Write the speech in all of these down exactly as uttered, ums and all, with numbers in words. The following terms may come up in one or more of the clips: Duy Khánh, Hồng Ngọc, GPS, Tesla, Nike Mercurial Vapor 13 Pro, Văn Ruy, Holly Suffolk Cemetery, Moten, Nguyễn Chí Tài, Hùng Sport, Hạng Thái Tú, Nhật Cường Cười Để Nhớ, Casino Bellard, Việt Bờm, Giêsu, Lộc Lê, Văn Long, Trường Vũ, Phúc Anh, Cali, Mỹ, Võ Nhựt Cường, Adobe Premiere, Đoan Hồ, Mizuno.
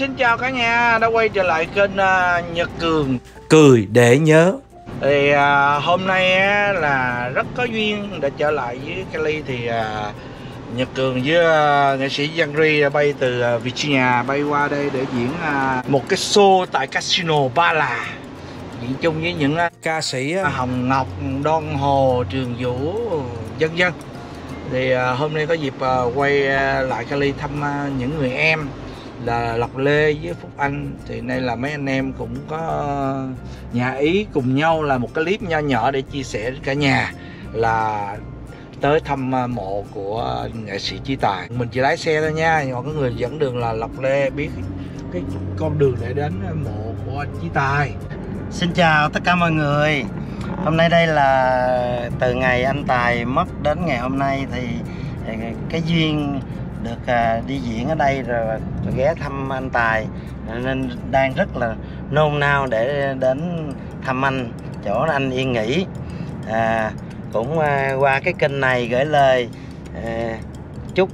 xin chào cả nhà đã quay trở lại kênh uh, Nhật Cường Cười Để Nhớ. Thì uh, hôm nay uh, là rất có duyên để trở lại với Cali. Thì uh, Nhật Cường với uh, nghệ sĩ Văn Ruy bay từ uh, Virginia bay qua đây để diễn uh, một cái show tại Casino Bellard, diễn chung với những uh, ca sĩ uh, Hồng Ngọc, Đoan Hồ, Trường Vũ, vân vân. Thì uh, hôm nay có dịp uh, quay uh, lại Cali thăm uh, những người em là Lộc Lê với Phúc Anh. Thì nay là mấy anh em cũng có nhà ý cùng nhau là một cái clip nho nhỏ để chia sẻ cả nhà là tới thăm mộ của nghệ sĩ Chí Tài. Mình chỉ lái xe thôi nha, nhưng mà có người dẫn đường là Lộc Lê biết cái con đường để đến mộ của Chí Tài. Xin chào tất cả mọi người. Hôm nay đây là từ ngày anh Tài mất đến ngày hôm nay thì cái duyên được đi diễn ở đây rồi ghé thăm anh Tài, nên đang rất là nôn nao để đến thăm anh, chỗ anh yên nghỉ. À, cũng qua cái kênh này gửi lời à, chúc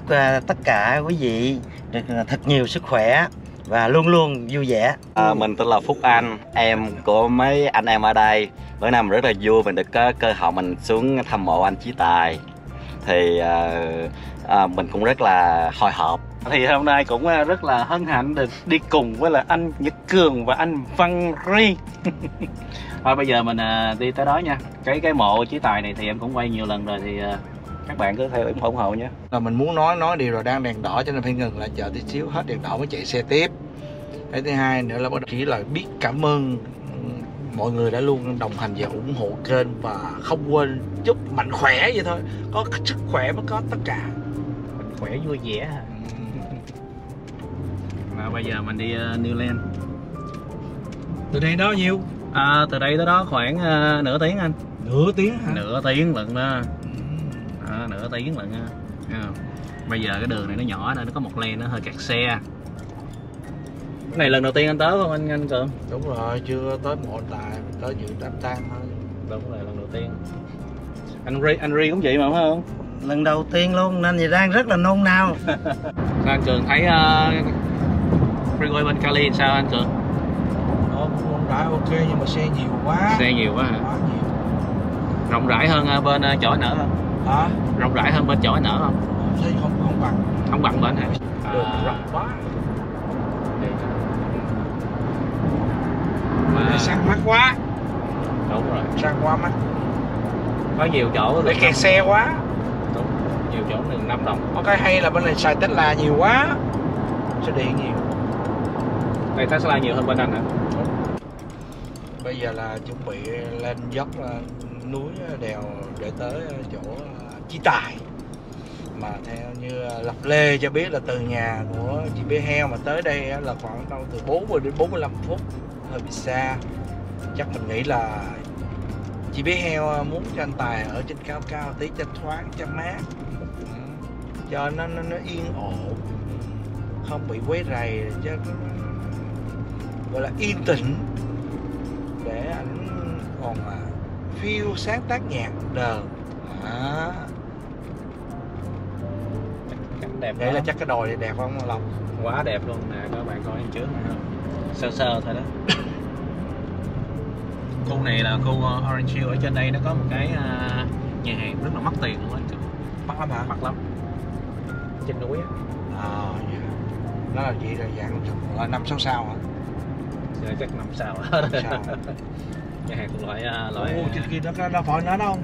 tất cả quý vị được thật nhiều sức khỏe và luôn luôn vui vẻ. À, mình tên là Phúc Anh, em của mấy anh em ở đây. Bữa nay mình rất là vui mình được có cơ hội mình xuống thăm mộ anh Chí Tài. Thì à, à, mình cũng rất là hồi hộp. Thì hôm nay cũng rất là hân hạnh được đi cùng với là anh Nhật Cường và anh Văn Ruy. Thôi bây giờ mình à, đi tới đó nha. Cái cái mộ Chí Tài này thì em cũng quay nhiều lần rồi, thì à, các bạn cứ theo ủng hộ, ủng hộ nhé. Là mình muốn nói nói điều rồi đang đèn đỏ cho nên phải ngừng lại chờ tí xíu, hết đèn đỏ mới chạy xe tiếp. Cái thứ hai nữa là chỉ là biết cảm ơn mọi người đã luôn đồng hành và ủng hộ kênh, và không quên chúc mạnh khỏe vậy thôi, có sức khỏe mới có tất cả, mạnh khỏe vui vẻ. Và bây giờ mình đi uh, New Zealand. Từ đây đó nhiêu? À, từ đây tới đó khoảng uh, nửa tiếng anh. Nửa tiếng hả? Nửa tiếng lận đó. À, nửa tiếng lận. À, bây giờ cái đường này nó nhỏ nên nó có một lane nó hơi kẹt xe. Cái này lần đầu tiên anh tới không anh anh Cường? Đúng rồi, chưa tới mộ Tài, tới dự đám tang thôi. Đúng rồi, lần đầu tiên. Anh Ruy, anh Ruy cũng vậy mà phải không? Lần đầu tiên luôn nên thì đang rất là nôn nao. Sao anh Cường thấy uh, freeway bên Cali sao anh Cường? Nó cũng rãi ok nhưng mà xe nhiều quá. Xe nhiều quá hả? Quá nhiều. Rộng rãi hơn bên uh, chổi nở không? Hả? Rộng rãi hơn bên chổi nở không? Thế không không bằng. Không bằng bên này. Đường à... rộng quá. Mà... sang mắc quá. Đúng rồi, sang quá mắc. Có nhiều chỗ để kẹt xe quá. Đúng. Nhiều chỗ đường năm đồng. Có cái hay là bên này xài Tesla nhiều quá, xe điện nhiều. Này Tesla nhiều hơn bên anh hả? Bây giờ là chuẩn bị lên dốc núi đèo để tới chỗ Chí Tài. Mà theo như Lộc Lê cho biết là từ nhà của chị Bé Heo mà tới đây là khoảng đâu từ bốn mươi đến bốn mươi lăm phút, hơi bị xa. Chắc mình nghĩ là chị Bé Heo muốn cho anh Tài ở trên cao cao tí cho thoáng cho mát, cho nó nó, nó yên ổn, không bị quấy rầy, cho nó gọi là yên tĩnh để anh còn mà phiêu sáng tác nhạc đời. À, đẹp đấy là chắc cái đồi này đẹp không Lộc? Quá đẹp luôn nè, các bạn coi trước này không? Sơ sơ thôi đó. Khu này là khu Orange Hill, ở trên đây nó có một cái nhà hàng rất là mắc tiền luôn á. Mắc lắm hả? Mắc lắm. Trên núi á. À, yeah. Nó là gì rồi dạng là năm sáu sao hả? Dạ, chắc năm sao. Sao? Nhà hàng loại loại. Ủa, trên kia nó nó phải nó đâu?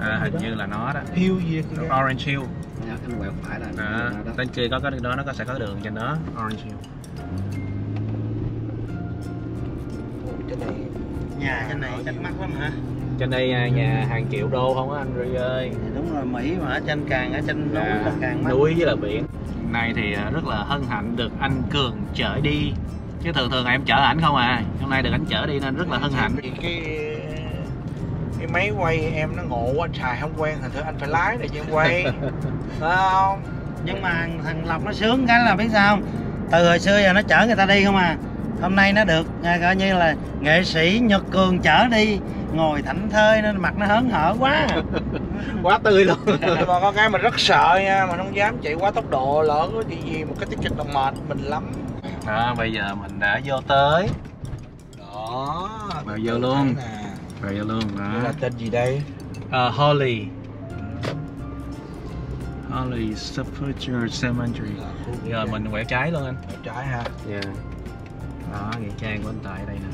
À, hình như là nó đó. Hill gì kìa? Orange Hill. Dạ, anh quẹo phải là à, trên kia có cái đó, nó có sẽ có đường trên đó, Orange Hill. Trên này nhà trên này chắc mắc lắm hả? Trên đây nhà hàng triệu đô không á anh Ruy ơi? Thì đúng rồi, Mỹ mà ở trên càng ở trên núi là càng mắc. Núi với là biển. Nay thì rất là hân hạnh được anh Cường chở đi. Chứ thường thường em chở ảnh không à. Hôm nay được ảnh chở đi nên rất là hân hạnh. Cái cái máy quay em nó ngộ quá, xài không quen, thành thử anh phải lái để cho em quay. Phải không? Nhưng mà thằng Lộc nó sướng cái là biết sao không? Từ hồi xưa giờ nó chở người ta đi không à. Hôm nay nó được coi như là nghệ sĩ Nhật Cường chở đi, ngồi thảnh thơi nên mặt nó hớn hở quá. Quá tươi luôn. Mà có cái mình rất sợ nha, mà không dám chạy quá tốc độ, lỡ có chuyện gì một cái tiết kịch là mệt mình lắm. Đó, bây giờ mình đã vô tới. Đó, vào vô luôn. Vào vô luôn đó. Là tên gì đây? À, Holly. Holly Suffolk Cemetery. Giờ mình quẹo trái luôn anh. Quẹo trái hả? Dạ. Yeah. Đó, nghĩa trang của anh Tài đây nè.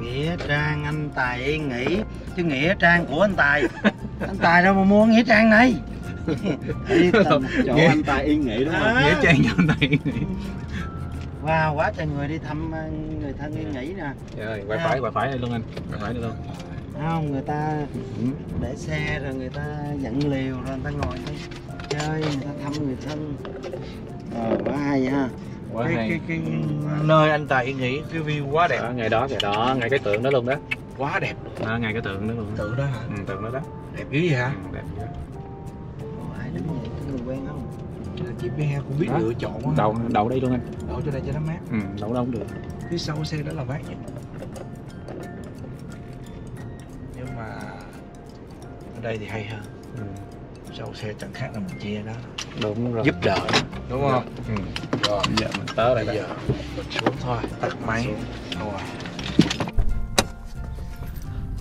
Nghĩa trang anh Tài yên nghỉ chứ nghĩa trang của anh Tài. Anh Tài đâu mà mua nghĩa trang này. Chỗ nghĩa... anh Tài yên nghỉ đúng không? À. Nghĩa trang cho anh Tài yên nghỉ. Wow, quá trời người đi thăm người thân yên nghỉ nè. Trời, quay phải, quay phải đây luôn anh. Quay phải đây luôn. Không, người ta để xe rồi người ta dẫn liều rồi người ta ngồi đi chơi, người ta thăm người thân. Ờ, quá hay ha. Quá cái, hay. Cái, cái, cái nơi anh Tài yên nghỉ cái view quá đẹp. Đó, ngày đó, ngày đó, ngày cái tượng đó luôn đó. Quá đẹp. À, ngày cái tượng đó luôn. Tượng đó hả? Ừ, tượng đó đó. Đẹp dữ vậy hả? Ừ, đẹp dữ. Ai đúng không? Cái người quen không? Chị Bé cũng biết đó. Lựa chọn đó. Đậu, đậu đây luôn anh. Đậu chỗ đây cho nó mát. Ừ, đậu đâu cũng được. Phía sau xe đó là mát vậy. Nhưng mà ở đây thì hay hơn. Ừ. Sau xe chẳng khác là mình chia đó. Đúng rồi. Giúp đỡ. Đúng không? Ừ. Rồi, bây giờ mình tới đây. Bây giờ mình xuống thôi. Tắt máy. Rồi.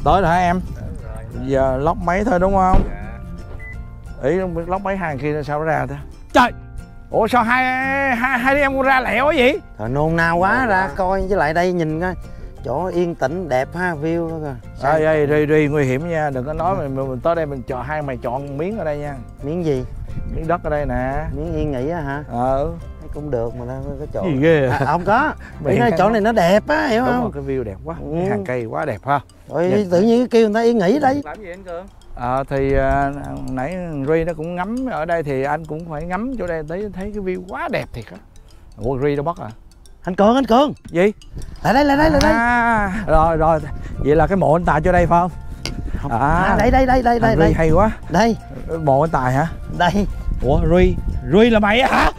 Tới rồi hả em? Rồi, bây giờ lóc máy thôi đúng không? Dạ. Ý không biết lóc máy hàng kia sao nó ra thế? Trời! Ủa sao hai hai, hai đứa em cũng ra lẹo quá vậy? Thôi nôn nao quá ra quá. Coi với lại đây nhìn coi. Chỗ yên tĩnh đẹp ha, view đó kìa. Ê ê, Ruy Ruy nguy hiểm nha, đừng có nói ừ. mình, mình tới đây mình chọn hai mày chọn miếng ở đây nha. Miếng gì? Miếng đất ở đây nè. Miếng yên nghỉ á hả? Ờ. Cũng được mà nó có chỗ. Gì ghê à, không có. Mày nói chỗ này nó đẹp á, hiểu đúng không? Rồi, cái view đẹp quá. Ừ. Cái hàng cây quá đẹp ha. Rồi tự nhiên kêu người ta yên nghỉ đấy. Làm gì anh Cường? Ờ à, thì à, nãy Ruy nó cũng ngắm ở đây thì anh cũng phải ngắm chỗ đây thấy thấy cái view quá đẹp thiệt á. Ủa Ruy đâu mất à? Anh Cường, anh Cường. Gì? Lại đây, lại đây, lại đây. À, rồi rồi, vậy là cái mộ anh Tài chỗ đây phải không? Không. À, à đây đây đây đây đây. Ruy hay quá. Đây. Mộ anh Tài hả? Đây. Ủa Ruy, Ruy là mày á hả?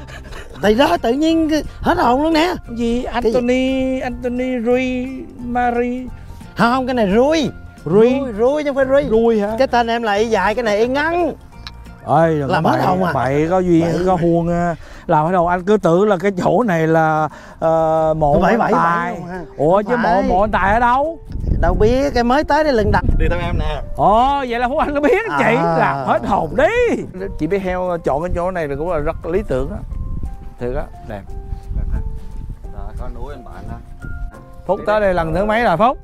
Tại đó tự nhiên hết hồn luôn nè. Gì? Anthony, Anthony Ruy, Marie. Không, cái này Ruy. Ruy, Ruy chứ không phải Ruy. Ruy hả? Cái tên em là y dài, cái này y ngắn. Ơi, làm hết hồn à? Mày có duyên, mày... có huông làm ở đâu anh cứ tưởng là cái chỗ này là uh, mộ bảy bảy Tài. Ủa chứ mộ mộ Tài ở đâu? Đâu biết, cái mới tới đây lần đặt. Đi theo em nè. Ồ, vậy là Hú Anh nó biết à. Chị làm hết hồn đi. Chị Bé Heo chọn cái chỗ này là cũng là rất lý tưởng đó. Thiệt á, đẹp. Đẹp ha. Đó, có núi anh bạn ha. Phúc tới đây lần thứ mấy rồi Phúc?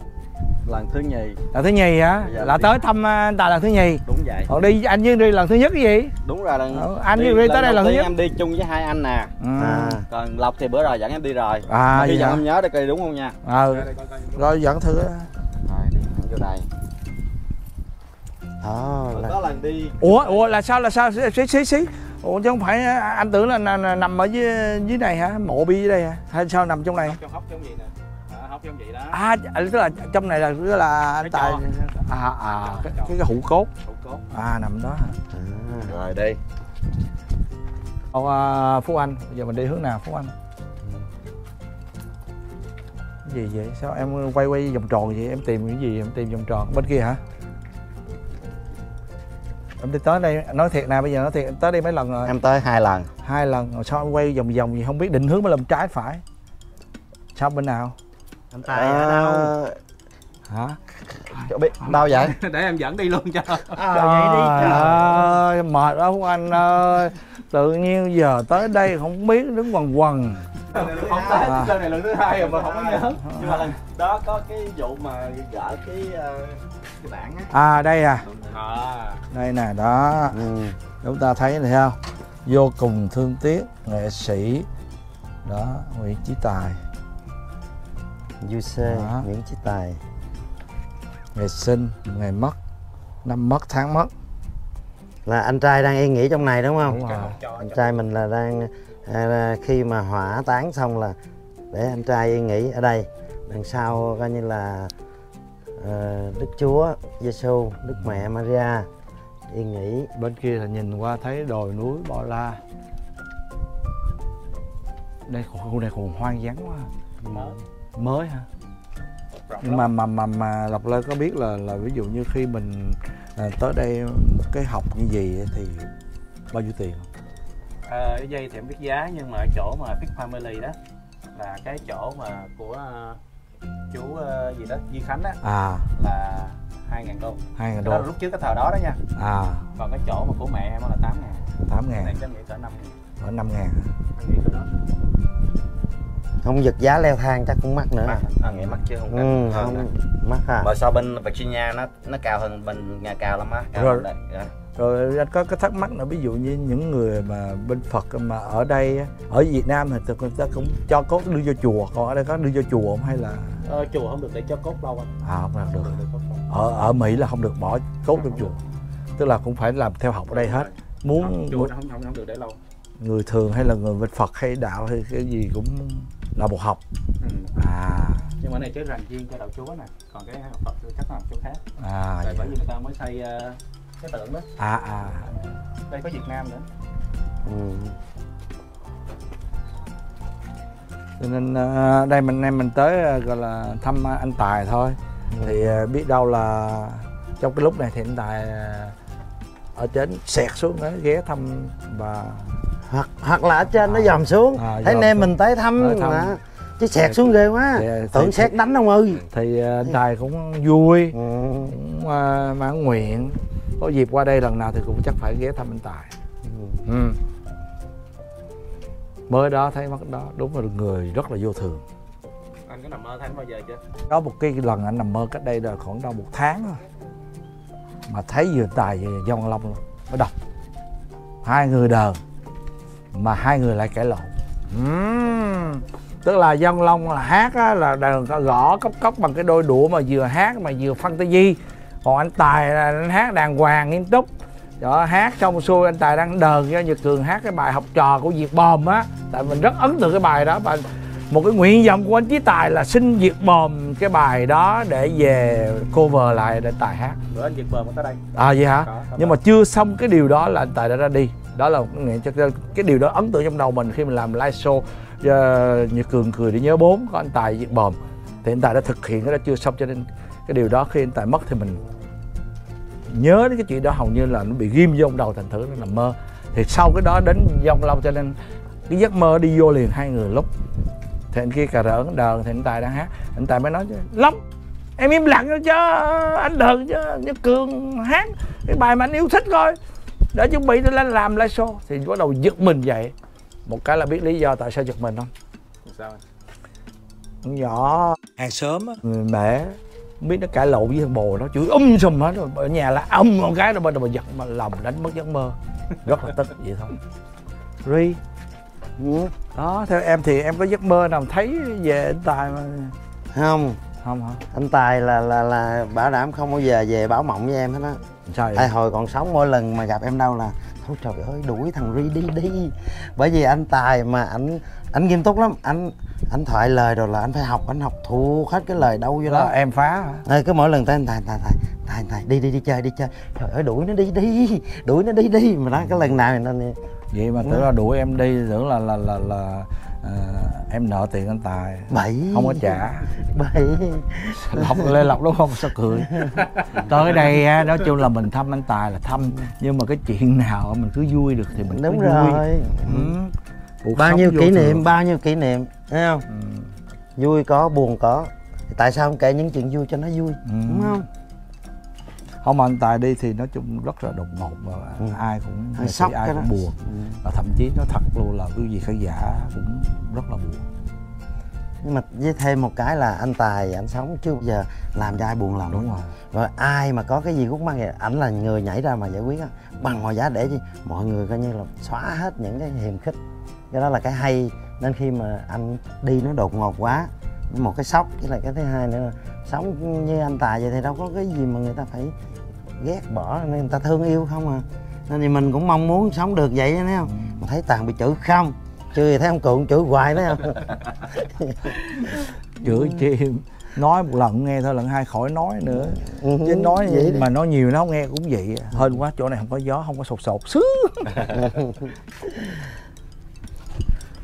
Lần thứ nhì. Lần thứ nhì hả? Là tới thăm anh Tài lần thứ nhì. Đúng vậy. Còn đi anh với Ruy lần thứ nhất cái gì? Đúng rồi lần. Ờ, anh với Ruy tới đây lần thứ nhất. Em đi chung với hai anh nè. À. Còn Lộc thì bữa rồi dẫn em đi rồi. À. Bây giờ không nhớ được đúng không nha. Ừ. Rồi dẫn thử. Rồi đi vô đây. Đó lần đi. Ủa ủa là sao là sao xí xí xí. Ủa chứ không phải anh tưởng là nằm ở dưới dưới này hả? Mộ bi dưới đây hả? Hay sao nằm trong này? Trong hốc giống vậy nè. À, hốc giống vậy đó. À tức là trong này là tức là anh Tài à à cái cái hũ cốt. Hũ cốt. À nằm đó hả? À. Rồi đi. Ông à, Phú Anh, bây giờ mình đi hướng nào Phú Anh? Cái gì vậy? Sao em quay quay vòng tròn vậy? Em tìm cái gì? Em tìm vòng tròn bên kia hả? Em đi tới đây, nói thiệt nè, bây giờ nói thiệt, tới đây mấy lần rồi? Em tới hai lần. Hai lần, rồi sao em quay vòng vòng gì không biết định hướng mới làm trái phải. Sao bên nào? Anh Tài à... ở đâu? Hả? Chỗ biết, đâu vậy? Để em dẫn đi luôn cho. À, trời vậy đi, ơi, mệt quá Phúc Anh ơi. Tự nhiên giờ tới đây không biết, đứng quần quần. Không tới, à. Chơi này lần thứ hai rồi mà không có nhớ. Nhưng mà lần đó có cái vụ mà gỡ cái... Uh... À đây à. À đây nè đó. Ừ. Chúng ta thấy này không, vô cùng thương tiếc nghệ sĩ đó Nguyễn Chí Tài u xê đó. Nguyễn Chí Tài ngày sinh ngày mất năm mất tháng mất là anh trai đang yên nghỉ trong này đúng không? Đúng rồi. Anh trai mình là đang à, khi mà hỏa táng xong là để anh trai yên nghỉ ở đây đằng sau coi như là Đức Chúa Giêsu, Đức Mẹ Maria yên nghỉ. Bên kia là nhìn qua thấy đồi núi bao la. Đây khu này còn hoang vắng quá. Mới, mới hả? Nhưng mà mà mà mà Lộc Lê có biết là là ví dụ như khi mình à, tới đây cái học như gì thì bao nhiêu tiền không? Ờ à, ở đây thì em biết giá nhưng mà ở chỗ mà Big Family đó là cái chỗ mà của chú gì đó Duy Khánh á, à, là hai ngàn đô, hai ngàn đô đó là lúc trước cái thời đó đó nha. À, còn cái chỗ mà của mẹ em là tám ngàn, tám ngàn em nghĩ cỡ năm, cỡ năm ngàn không, giật giá leo thang chắc cũng mắc nữa. Mắc, à, nghĩ mắc chứ không cần. Ừ, không, không mắc hả? Bởi sao bên Virginia nó nó cao hơn bên nhà cao lắm á. Rồi, yeah. Rồi anh có cái thắc mắc nữa, ví dụ như những người mà bên Phật mà ở đây, ở Việt Nam thì người ta cũng cho cốt đưa vô chùa, còn ở đây có đưa vô chùa không hay là? Ờ, chùa không được để cho cốt đâu anh. À, không được. Không được. Ở ở Mỹ là không được bỏ cốt trong chùa, tức là cũng phải làm theo học ở đây hết. Muốn không, chùa không, không không được để lâu. Người thường hay là người bên Phật hay đạo hay cái gì cũng là một học. Ừ. À, nhưng mà này chứ rành riêng cho đạo Chúa nè, còn cái học Phật chắc là học chỗ khác. À, tại bởi vì người ta mới xây uh, cái tượng đó. À à, đây có Việt Nam nữa. Ừ. Cho nên uh, đây mình em mình tới uh, gọi là thăm anh Tài thôi. Ừ. Thì uh, biết đâu là trong cái lúc này thì anh Tài uh, ở trên xẹt xuống đó ghé thăm, và hoặc hoặc là ở trên à, nó dòm xuống à, thấy nên mình tới thăm, thăm. Mà chứ xẹt xuống ghê quá tưởng xét đánh ông ơi. Thì anh Tài cũng vui, ừ, cũng uh, mãn nguyện, có dịp qua đây lần nào thì cũng chắc phải ghé thăm anh Tài. Ừ. Ừ. Mới đó thấy mất đó, đúng là người rất là vô thường. Anh có nằm mơ thấy bao giờ chưa? Có một cái lần anh nằm mơ cách đây là khoảng đâu một tháng thôi, mà thấy vừa Tài về Văn Long luôn, nó đọc hai người đời mà hai người lại cãi lộn. Uhm. Tức là Văn Long là hát á, là gõ cốc cốc bằng cái đôi đũa mà vừa hát mà vừa fantasy, còn anh Tài là anh hát đàng hoàng nghiêm túc. Đó, hát xong xuôi anh Tài đang đờn cho Nhật Cường hát cái bài Học Trò của Việt Bờm á, tại mình rất ấn tượng cái bài đó. Và một cái nguyện vọng của anh Chí Tài là xin Việt Bờm cái bài đó để về cover lại để Tài hát. Bữa anh Việt Bờm tới đây. À vậy hả? Đó, nhưng mà chưa xong cái điều đó là anh Tài đã ra đi. Đó là cái điều đó ấn tượng trong đầu mình khi mình làm live show uh, Nhật Cường Cười Để Nhớ bốn có anh Tài Việt Bờm. Thì anh Tài đã thực hiện cái đó chưa xong, cho nên cái điều đó khi anh Tài mất thì mình nhớ đến cái chuyện đó, hầu như là nó bị ghim vô đầu, thành thử nó nằm mơ. Thì sau cái đó đến Vong Long, cho nên cái giấc mơ đi vô liền hai người lúc. Thì anh kia cà rỡn đờn thì anh Tài đang hát, anh Tài mới nói chứ Long em im lặng cho chứ anh đờn chứ Nhật Cường hát cái bài mà anh yêu thích coi, để chuẩn bị lên làm live show. Thì bắt đầu giật mình vậy. Một cái là biết lý do tại sao giật mình không? Sao anh? Con nhỏ hàng xóm á, người mẹ không biết nó cãi lộn với thằng bồ nó, chửi um sùm hết rồi, ở nhà là ông con gái nó bên đầu giật mà lòng đánh mất giấc mơ. Rất là tức vậy thôi. Ruy. Ừ. Đó, theo em thì em có giấc mơ nào thấy về anh Tài mà không? Không hả? Anh Tài là là là bảo đảm không bao giờ về báo mộng với em hết á. Tại hồi còn sống mỗi lần mà gặp em đâu là thôi trời ơi đuổi thằng Ruy đi đi. Bởi vì anh Tài mà ảnh ảnh nghiêm túc lắm, ảnh ảnh thoại lời rồi là anh phải học, anh học thuộc hết cái lời đâu vô đó. Đó em phá hả? À, cứ mỗi lần tới anh Tài Tài Tài Tài Tài đi đi đi chơi đi chơi. Trời ơi đuổi nó đi đi, đuổi nó đi đi mà đó cái lần nào nó vậy mà tưởng là đuổi em đi, tưởng là là là, là à, em nợ tiền anh Tài bảy không có trả bảy lọc lê lọc đúng không, sao cười tới đây. Nói chung là mình thăm anh Tài là thăm, nhưng mà cái chuyện nào mình cứ vui được thì mình đúng cứ rồi vui. Ừ. Bao nhiêu kỷ niệm thường. Bao nhiêu kỷ niệm thấy không? Ừ. Vui có buồn có, tại sao không kể những chuyện vui cho nó vui? Ừ. Đúng không? Không mà anh Tài đi thì nói chung rất là đột ngột và ừ. ai cũng ai, sốc ai cũng buồn. Ừ. Và thậm chí nó thật luôn là cái gì khán giả cũng rất là buồn. Nhưng mà với thêm một cái là anh Tài anh sống chưa bao giờ làm cho ai buồn lòng. Đúng rồi. Rồi ai mà có cái gì khúc mắc thì ảnh là người nhảy ra mà giải quyết á, bằng mọi giá để gì mọi người coi như là xóa hết những cái hiềm khích. Cái đó là cái hay, nên khi mà anh đi nó đột ngột quá, một cái sốc. Với lại cái thứ hai nữa là sống như anh Tài vậy thì đâu có cái gì mà người ta phải ghét bỏ, nên người ta thương yêu không à. Nên thì mình cũng mong muốn sống được vậy, thấy không? Mà thấy Tàn bị chửi không? Chửi thấy ông Cường chửi hoài đấy không? Chửi chim nói một lần nghe thôi, lần hai khỏi nói nữa. Ừ. Chứ nói vậy mà nói nhiều nó không nghe cũng vậy. Hên quá, chỗ này không có gió, không có sột sột sứ.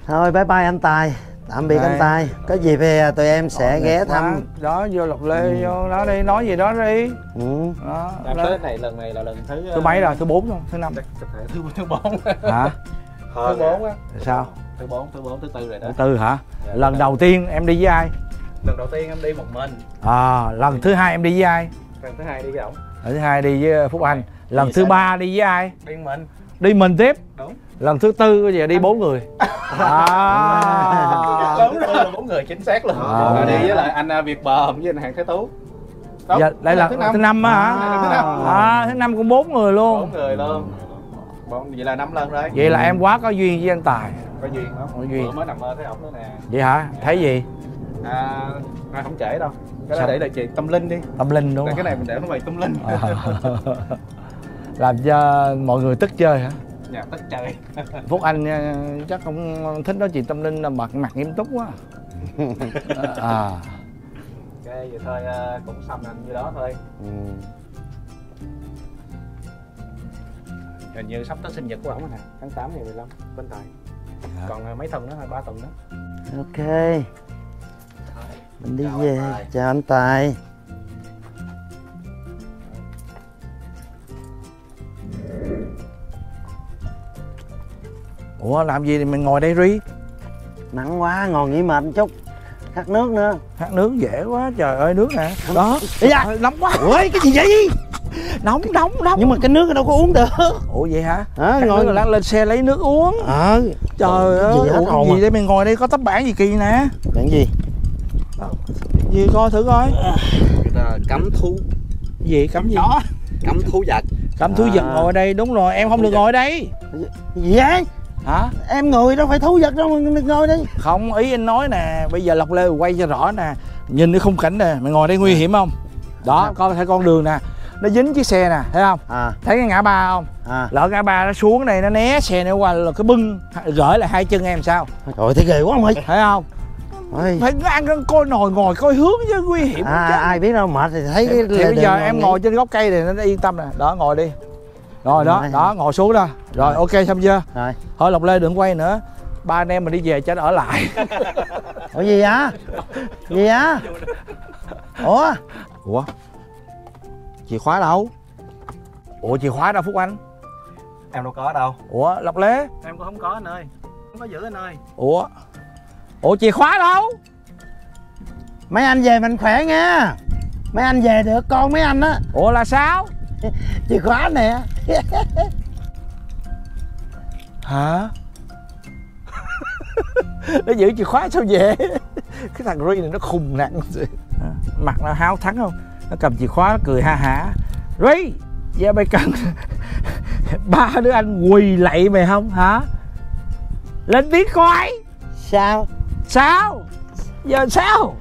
Thôi bye bye anh Tài. Tạm biệt anh Tài. Có gì thì tụi em sẽ Ôi, ghé thăm. Đó, vô Lộc Lê, ừ. vô đó đi, nói gì đó đi. Ừ. Đó, tới này lần này là lần thứ... Thứ mấy rồi? Thứ bốn không? Thứ năm? Thứ bốn. Hả? Thứ bốn á. Sao? Thứ bốn, thứ bốn, thứ tư rồi đó. Thứ tư hả? Dạ, lần đầu tiên em đi với ai? Lần đầu tiên em đi một mình. À, lần thứ hai em đi với ai? Lần thứ hai đi với ổng. Lần thứ hai đi với Phúc Anh. Lần Dì thứ ba đi với ai? Đi mình. Đi mình tiếp. Đúng. Lần thứ tư bây giờ đi bốn người. À. Bốn người chính xác luôn. À. Đi với lại anh Việt Bờm với anh Hạng Thái Tú. Đó, dạ, đây là thứ năm á hả? À, thứ năm cũng bốn người luôn. Bốn người luôn. Vậy là năm lần rồi. Vậy là em quá có duyên với anh Tài. Có duyên không? Có duyên. Vừa mới nằm mơ thấy ổng nữa nè. Vậy hả? Thấy gì? À, à không trễ đâu. Cái đó để là chị tâm linh đi. Tâm linh đúng không? Cái này mình để nó mày tâm linh. À. Làm cho mọi người tức chơi hả? Dạ, tức chơi. Phúc Anh chắc không thích nói chuyện tâm linh, là mặt mặt nghiêm túc quá. À. Cái vậy thôi cũng xong anh như đó thôi. Ừ. Hình như sắp tới sinh nhật của ổng rồi nè, tháng tám ngày mười lăm bên Tài. Dạ. Còn mấy tuần nữa thôi, ba tuần nữa. Ok. Mình đi chào về, anh chào anh Tài. Ủa làm gì thì mình ngồi đây Ruy? Nặng quá, ngồi nghỉ mệt một chút. Khát nước nữa. Khát nước dễ quá, trời ơi nước nè. Đó, dạ. Nóng quá. Ủa cái gì vậy? Nóng, nóng, nóng. Nhưng mà cái nước đâu có uống được. Ủa vậy hả? À, ngồi là lên xe lấy nước uống. Ờ. À, trời ơi, gì, ủa, cái gì mà. Đây mình ngồi đây có tấm bảng gì kỳ nè. Bảng gì? Gì coi thử coi. Cấm thú. Gì cấm gì? Đó. Cấm thú vật. Cấm thú vật à. Ngồi đây đúng rồi, em không được ngồi đây. Gì vậy? Hả? Em ngồi đâu phải thú vật đâu mà ngồi đây. Không, ý anh nói nè, bây giờ lọc lê quay cho rõ nè. Nhìn cái khung cảnh nè, mày ngồi đây nguy hiểm không? Đó, à. Coi thấy con đường nè. Nó dính chiếc xe nè, thấy không? À. Thấy cái ngã ba không? À. Lỡ ngã ba nó xuống này, nó né xe nữa qua là cái bưng gửi lại hai chân em sao? Trời thấy ghê quá ông ơi. Thấy không? Ôi. Phải ăn coi nồi ngồi coi hướng chứ nguy hiểm à, chứ. Ai biết đâu mệt thì thấy. Thì, cái thì bây giờ em nghĩ. Ngồi trên gốc cây thì nó yên tâm nè. Đó ngồi đi. Rồi đó, đó ngồi xuống đó. Rồi, rồi. Ok xong chưa? Rồi. Thôi Lộc Lê đừng quay nữa. Ba anh em mình đi về cho nó ở lại. Ủa gì hả? Gì hả? Ủa? Ủa? Chìa khóa đâu? Ủa chìa khóa đâu Phúc Anh? Em đâu có đâu. Ủa Lộc Lê? Em cũng không có anh ơi. Không có giữ anh ơi. Ủa? Ủa chìa khóa đâu? Mấy anh về mình khỏe nha. Mấy anh về được con mấy anh á. Ủa là sao? Chìa khóa nè. Hả? Nó giữ chìa khóa sao về? Cái thằng Ruy này nó khùng nặng. Mặt nó háo thắng không? Nó cầm chìa khóa nó cười ha hả. Ruy, giờ mày cần ba đứa anh quỳ lạy mày không hả? Lên tiếng coi. Sao? Sao? Giờ sao?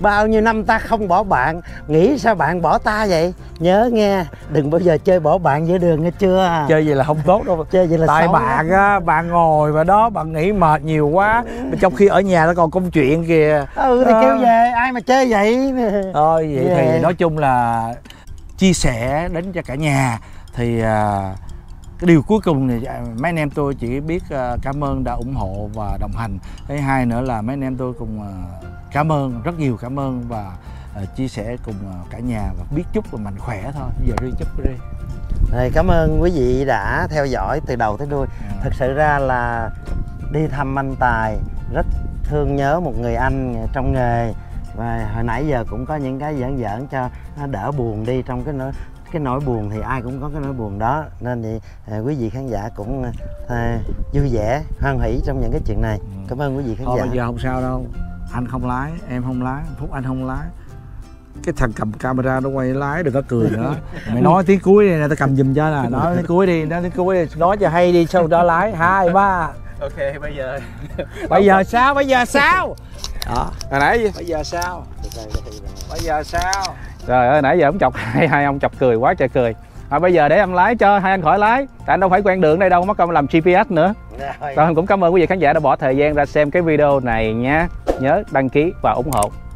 Bao nhiêu năm ta không bỏ bạn, nghĩ sao bạn bỏ ta vậy? Nhớ nghe, đừng bao giờ chơi bỏ bạn giữa đường nghe chưa? Chơi vậy là không tốt đâu. Chơi vậy là tại bạn á, bạn ngồi và đó, bạn nghĩ mệt nhiều quá. Trong khi ở nhà nó còn công chuyện kìa. Ừ thì à, kêu về, ai mà chơi vậy? Thôi vậy về. Thì nói chung là chia sẻ đến cho cả nhà. Thì à, cái điều cuối cùng thì mấy anh em tôi chỉ biết cảm ơn đã ủng hộ và đồng hành. Thứ hai nữa là mấy anh em tôi cùng cảm ơn, rất nhiều cảm ơn và chia sẻ cùng cả nhà và biết chúc và mạnh khỏe thôi. Bây giờ Ruy chúc Ruy. Rồi, cảm ơn quý vị đã theo dõi từ đầu tới đuôi. À. Thực sự ra là đi thăm anh Tài rất thương nhớ một người anh trong nghề. Và hồi nãy giờ cũng có những cái giỡn giỡn cho nó đỡ buồn đi trong cái nữa. Cái nỗi buồn thì ai cũng có cái nỗi buồn đó. Nên thì à, quý vị khán giả cũng à, vui vẻ, hoan hỷ trong những cái chuyện này. Ừ. Cảm ơn quý vị khán thôi, giả. Bây giờ không sao đâu. Anh không lái, em không lái, Phúc Anh không lái. Cái thằng cầm camera nó quay lái, đừng có cười nữa. Mày nói tiếng cuối đi, tao cầm giùm cho nè. Nói tiếng cuối đi, nói tiếng cuối đi. Nói cho hay đi, sau đó lái. Hai, ba. Ok, bây giờ... Bây giờ sao, bây giờ sao? Đó. Hồi nãy gì? Bây giờ sao? Bây giờ sao? Trời ơi, nãy giờ ông chọc hai, hai ông chọc cười quá trời cười. Thôi bây giờ để anh lái cho, hai anh khỏi lái. Tại anh đâu phải quen đường đây đâu, mất công làm G P S nữa. Rồi, anh cũng cảm ơn quý vị khán giả đã bỏ thời gian ra xem cái video này nha. Nhớ đăng ký và ủng hộ.